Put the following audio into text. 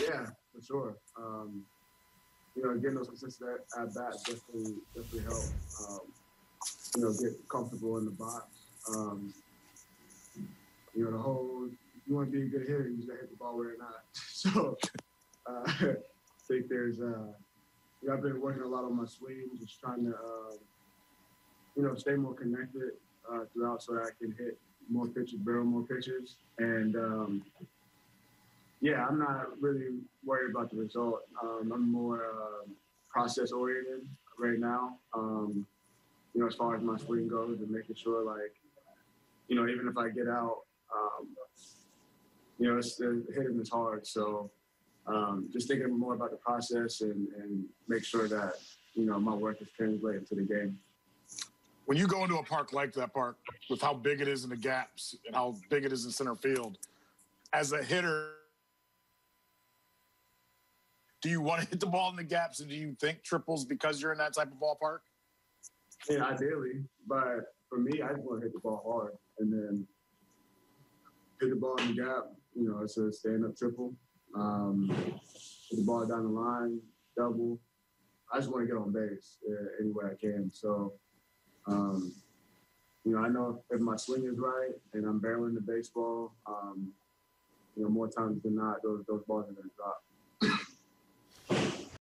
Yeah, for sure. You know, getting those consistent at bats definitely help. You know, get comfortable in the box. You know, the whole, you want to be a good hitter, you just gotta hit the ball where it's not. So I think there's, you know, I've been working a lot on my swing, just trying to, you know, stay more connected throughout so that I can hit more pitches, barrel more pitches. And, yeah, I'm not really worried about the result. I'm more process-oriented right now, you know, as far as my swing goes and making sure, like, you know, even if I get out, you know, hitting is hard. So just thinking more about the process and make sure that, you know, my work is translated to the game. When you go into a park like that park, with how big it is in the gaps and how big it is in center field, as a hitter, do you want to hit the ball in the gaps, and do you think triples because you're in that type of ballpark? Yeah, ideally. But for me, I just want to hit the ball hard and then hit the ball in the gap. You know, it's a stand-up triple. Hit the ball down the line, double. I just want to get on base any way I can. So, you know, I know if my swing is right and I'm barreling the baseball, you know, more times than not, those balls are going to drop.